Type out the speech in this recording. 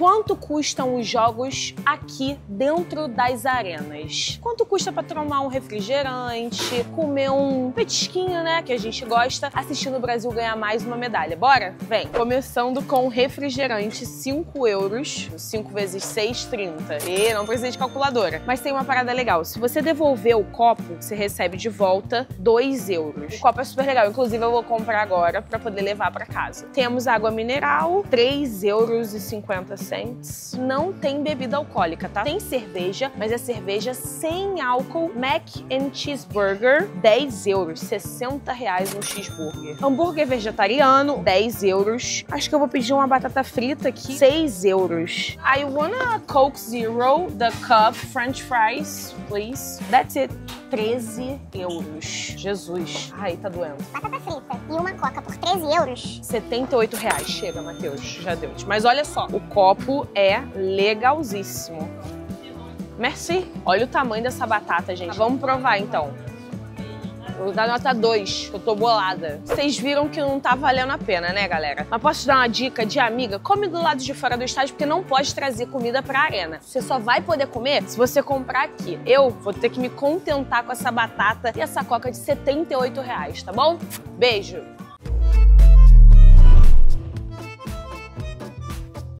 Quanto custam os jogos aqui dentro das arenas? Quanto custa pra tomar um refrigerante, comer um petisquinho, né, que a gente gosta, assistindo o Brasil ganhar mais uma medalha? Bora? Vem! Começando com refrigerante, 5 euros, 5 vezes 6, 30. E não precisa de calculadora. Mas tem uma parada legal, se você devolver o copo, você recebe de volta 2 euros. O copo é super legal, inclusive eu vou comprar agora pra poder levar pra casa. Temos água mineral, 3,50 euros. Não tem bebida alcoólica, tá? Tem cerveja, mas é cerveja sem álcool. Mac and Cheeseburger, 10 euros, 60 reais um cheeseburger. Hambúrguer vegetariano, 10 euros. Acho que eu vou pedir uma batata frita aqui, 6 euros. I wanna Coke Zero, the cup, french fries, please. That's it. 13 euros. Jesus. Ai, tá doendo. Batata frita e uma coca por 13 euros? 78 reais. Chega, Matheus. Já deu. Mas olha só, o copo é legalzíssimo. Merci. Olha o tamanho dessa batata, gente. Vamos provar, então. Vou dar nota 2, que eu tô bolada. Vocês viram que não tá valendo a pena, né, galera? Mas posso te dar uma dica de amiga? Come do lado de fora do estádio, porque não pode trazer comida pra arena. Você só vai poder comer se você comprar aqui. Eu vou ter que me contentar com essa batata e essa coca de R$ 78, tá bom? Beijo!